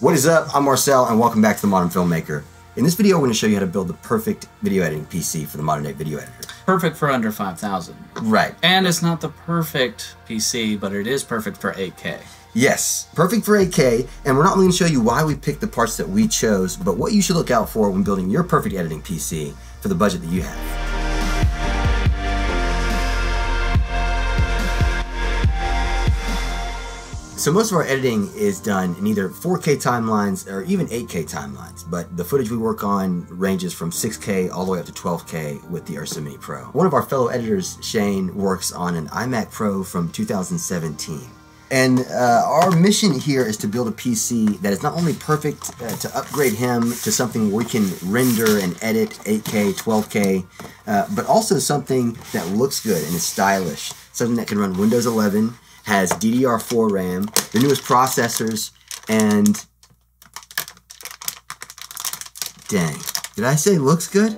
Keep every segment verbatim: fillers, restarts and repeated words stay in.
What is up? I'm Marcel and welcome back to The Modern Filmmaker. In this video, we're going to show you how to build the perfect video editing P C for the modern day video editor. Perfect for under five thousand. Right. And it's not the perfect P C, but it is perfect for eight K. Yes, perfect for eight K, and we're not only going to show you why we picked the parts that we chose, but what you should look out for when building your perfect editing P C for the budget that you have. So most of our editing is done in either four K timelines or even eight K timelines, but the footage we work on ranges from six K all the way up to twelve K with the Ursa Mini Pro. One of our fellow editors, Shane, works on an iMac Pro from two thousand seventeen. And uh, our mission here is to build a P C that is not only perfect uh, to upgrade him to something where we can render and edit eight K, twelve K, uh, but also something that looks good and is stylish, something that can run Windows eleven, has D D R four RAM, the newest processors, and dang, did I say looks good?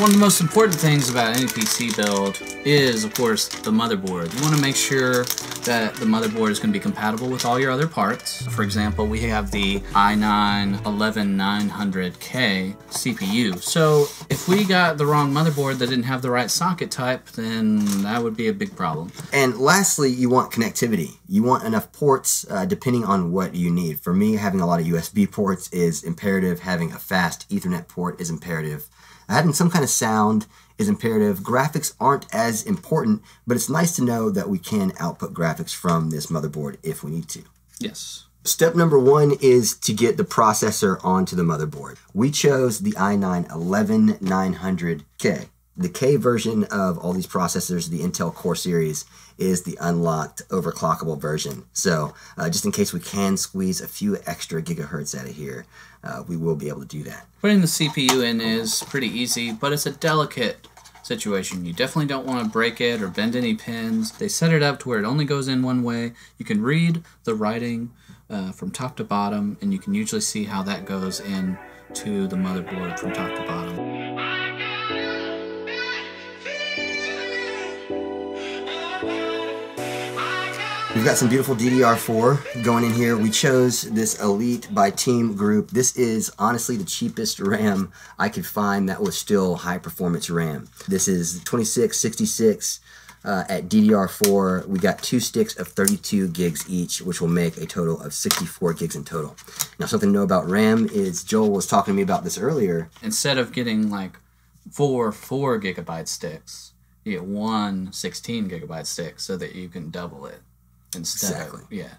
One of the most important things about any P C build is, of course, the motherboard. You want to make sure that the motherboard is going to be compatible with all your other parts. For example, we have the i nine eleven nine hundred K C P U. So if we got the wrong motherboard that didn't have the right socket type, then that would be a big problem. And lastly, you want connectivity. You want enough ports uh, depending on what you need. For me, having a lot of U S B ports is imperative. Having a fast Ethernet port is imperative. Having some kind of sound is imperative. Graphics aren't as important, but it's nice to know that we can output graphics from this motherboard if we need to. Yes. Step number one is to get the processor onto the motherboard. We chose the i nine eleven nine hundred K. The K version of all these processors, the Intel Core series, is the unlocked overclockable version. So uh, just in case we can squeeze a few extra gigahertz out of here, uh, we will be able to do that. Putting the C P U in is pretty easy, but it's a delicate situation. You definitely don't want to break it or bend any pins. They set it up to where it only goes in one way. You can read the writing uh, from top to bottom, and you can usually see how that goes in to the motherboard from top to bottom. We've got some beautiful D D R four going in here. We chose this Elite by Team Group. This is honestly the cheapest RAM I could find that was still high performance RAM. This is twenty-six sixty-six uh, at D D R four. We got two sticks of thirty-two gigs each, which will make a total of sixty-four gigs in total. Now, something to know about RAM is Joel was talking to me about this earlier. Instead of getting like four four gigabyte sticks, you get one sixteen gigabyte stick so that you can double it. Instead. Exactly. Yeah.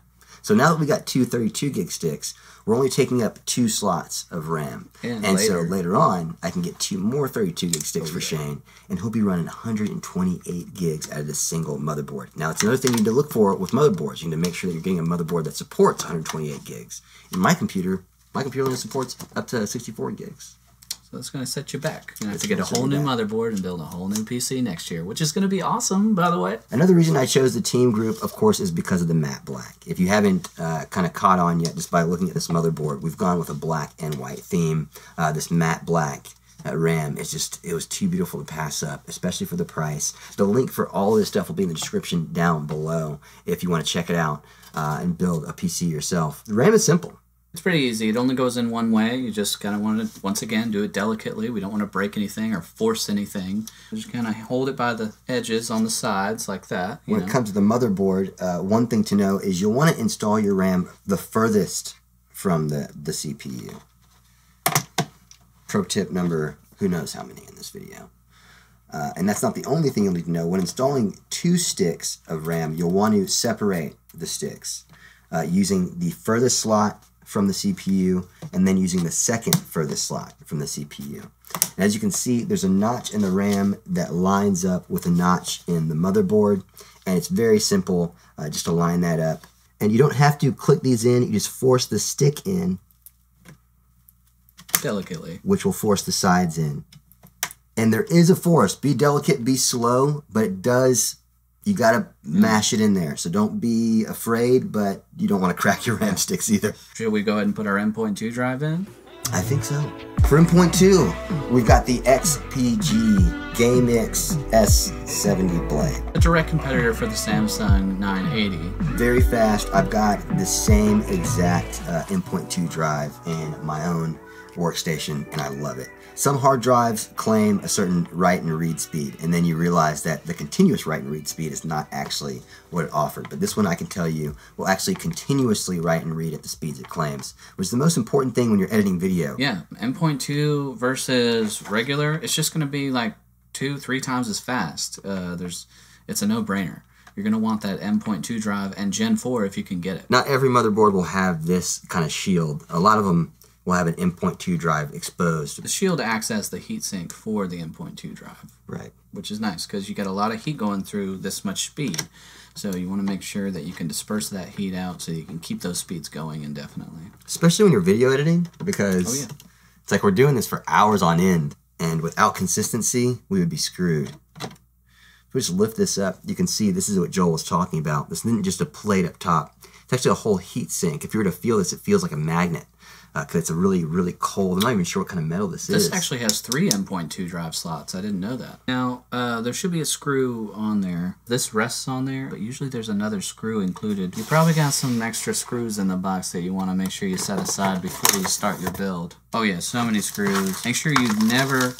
So now that we got two thirty-two gig sticks, we're only taking up two slots of RAM. And, and later, so later on, I can get two more thirty-two gig sticks oh, for yeah. Shane, and he'll be running one hundred twenty-eight gigs out of this single motherboard. Now, it's another thing you need to look for with motherboards. You need to make sure that you're getting a motherboard that supports one hundred twenty-eight gigs. In my computer, my computer only supports up to sixty-four gigs. So it's going to set you back. You're going to have to get a whole new motherboard and build a whole new P C next year, which is going to be awesome, by the way. Another reason I chose the Team Group, of course, is because of the matte black. If you haven't uh, kind of caught on yet just by looking at this motherboard, we've gone with a black and white theme. Uh, this matte black uh, RAM is just, it was too beautiful to pass up, especially for the price. The link for all of this stuff will be in the description down below if you want to check it out uh, and build a P C yourself. The RAM is simple. It's pretty easy. It only goes in one way. You just kind of want to, once again, do it delicately. We don't want to break anything or force anything. Just kind of hold it by the edges on the sides like that. When it comes to the motherboard, uh, one thing to know is you'll want to install your RAM the furthest from the, the C P U. Pro tip number who knows how many in this video. Uh, and that's not the only thing you'll need to know. When installing two sticks of RAM, you'll want to separate the sticks uh, using the furthest slot from the C P U, and then using the second furthest slot from the C P U. And as you can see, there's a notch in the RAM that lines up with a notch in the motherboard, and it's very simple uh, just to line that up. And you don't have to click these in, you just force the stick in. Delicately. Which will force the sides in. And there is a force. Be delicate, be slow, but it does. You got to mash it in there, so don't be afraid, but you don't want to crack your RAM sticks either. Should we go ahead and put our M dot two drive in? I think so. For M point two, we've got the X P G GameX S seventy Blade. A direct competitor for the Samsung nine eighty. Very fast. I've got the same exact uh, M point two drive in my own workstation, and I love it. Some hard drives claim a certain write and read speed, and then you realize that the continuous write and read speed is not actually what it offered. But this one, I can tell you, will actually continuously write and read at the speeds it claims, which is the most important thing when you're editing video. Yeah, M point two versus regular, it's just going to be like two, three times as fast. Uh, there's, it's a no-brainer. You're going to want that M point two drive and Gen four if you can get it. Not every motherboard will have this kind of shield. A lot of them will have an M point two drive exposed. The shield acts as the heatsink for the M point two drive. Right. Which is nice because you get a lot of heat going through this much speed. So you want to make sure that you can disperse that heat out so you can keep those speeds going indefinitely. Especially when you're video editing, because oh, yeah. It's like we're doing this for hours on end, and without consistency, we would be screwed. If we just lift this up, you can see this is what Joel was talking about. This isn't just a plate up top. It's actually a whole heatsink. If you were to feel this, it feels like a magnet. Because uh, it's a really, really cold. I'm not even sure what kind of metal this, this is. This actually has three M point two drive slots. I didn't know that. Now, uh, there should be a screw on there. This rests on there, but usually there's another screw included. You probably got some extra screws in the box that you want to make sure you set aside before you start your build. Oh yeah, so many screws. Make sure you never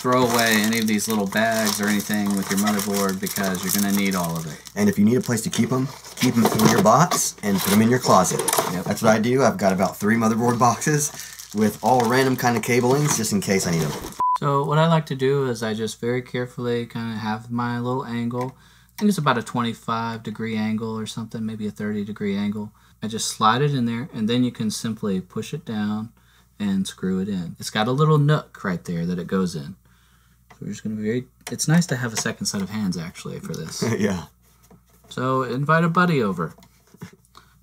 throw away any of these little bags or anything with your motherboard, because you're going to need all of it. And if you need a place to keep them, keep them in your box and put them in your closet. Yep. That's what I do. I've got about three motherboard boxes with all random kind of cablings just in case I need them. So what I like to do is I just very carefully kind of have my little angle. I think it's about a twenty-five degree angle or something, maybe a thirty degree angle. I just slide it in there, and then you can simply push it down and screw it in. It's got a little nook right there that it goes in. We're just going to be very... It's nice to have a second set of hands, actually, for this. Yeah. So invite a buddy over.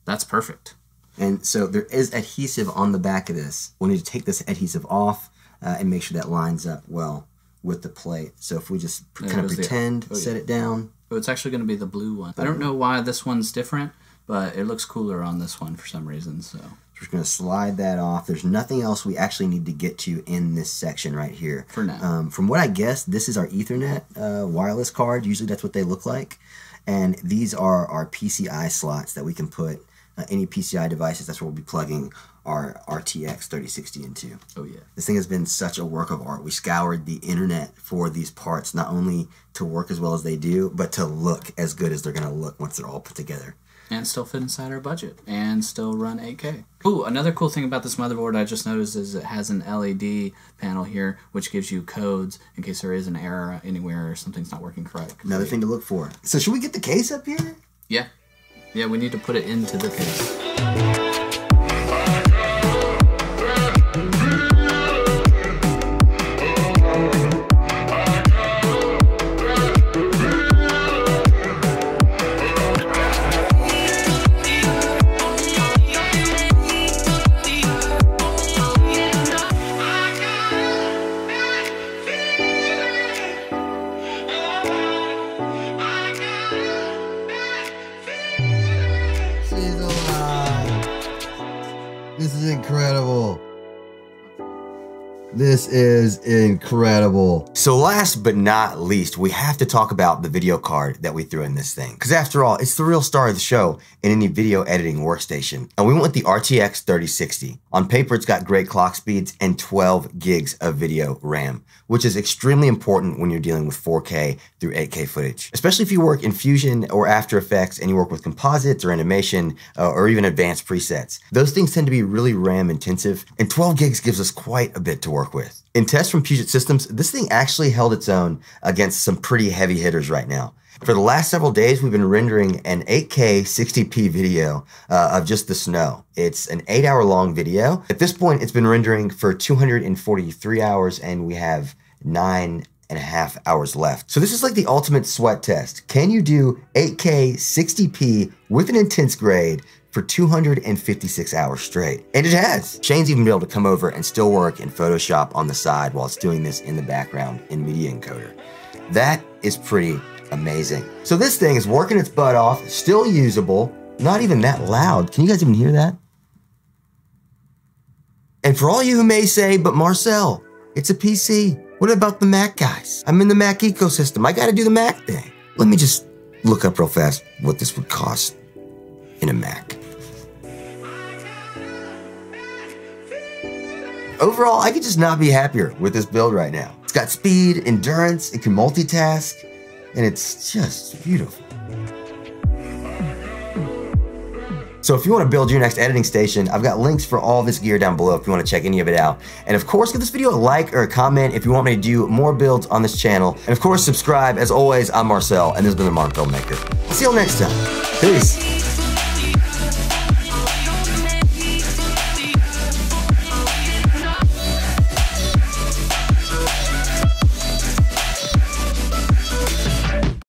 That's perfect. And so there is adhesive on the back of this. We'll need to take this adhesive off uh, and make sure that lines up well with the plate. So if we just yeah, kind of pretend, the, oh, set yeah. it down. Oh, it's actually going to be the blue one. I don't know why this one's different, but it looks cooler on this one for some reason, so... We're just going to slide that off. There's nothing else we actually need to get to in this section right here. For now. Um, from what I guessed, this is our Ethernet uh, wireless card. Usually that's what they look like. And these are our P C I slots that we can put uh, any P C I devices. That's where we'll be plugging our R T X thirty sixty into. Oh, yeah. This thing has been such a work of art. We scoured the internet for these parts, not only to work as well as they do, but to look as good as they're going to look once they're all put together. And still fit inside our budget, and still run eight K. Ooh, another cool thing about this motherboard I just noticed is it has an L E D panel here, which gives you codes in case there is an error anywhere or something's not working correctly. Another thing to look for. So should we get the case up here? Yeah. Yeah, we need to put it into the case. This is incredible. So last but not least, we have to talk about the video card that we threw in this thing. Because after all, it's the real star of the show in any video editing workstation. And we went with the R T X thirty sixty. On paper, it's got great clock speeds and twelve gigs of video RAM, which is extremely important when you're dealing with four K through eight K footage. Especially if you work in Fusion or After Effects and you work with composites or animation uh, or even advanced presets. Those things tend to be really RAM intensive, and twelve gigs gives us quite a bit to work with. In tests from Puget Systems, this thing actually held its own against some pretty heavy hitters right now. For the last several days, we've been rendering an eight K sixty P video uh, of just the snow. It's an eight hour long video. At this point, it's been rendering for two hundred forty-three hours, and we have nine and a half hours left. So this is like the ultimate sweat test. Can you do eight K sixty P with an intense grade for two hundred fifty-six hours straight? And it has. Shane's even been able to come over and still work in Photoshop on the side while it's doing this in the background in Media Encoder. That is pretty amazing. So this thing is working its butt off, still usable, not even that loud. Can you guys even hear that? And for all you who may say, but Marcel, it's a P C. What about the Mac guys? I'm in the Mac ecosystem. I gotta do the Mac thing. Let me just look up real fast what this would cost in a Mac. Overall, I could just not be happier with this build right now. It's got speed, endurance, it can multitask, and it's just beautiful. So if you want to build your next editing station, I've got links for all this gear down below if you want to check any of it out. And of course, give this video a like or a comment if you want me to do more builds on this channel. And of course, subscribe. As always, I'm Marcel, and this has been The Modern Filmmaker. See you all next time. Peace.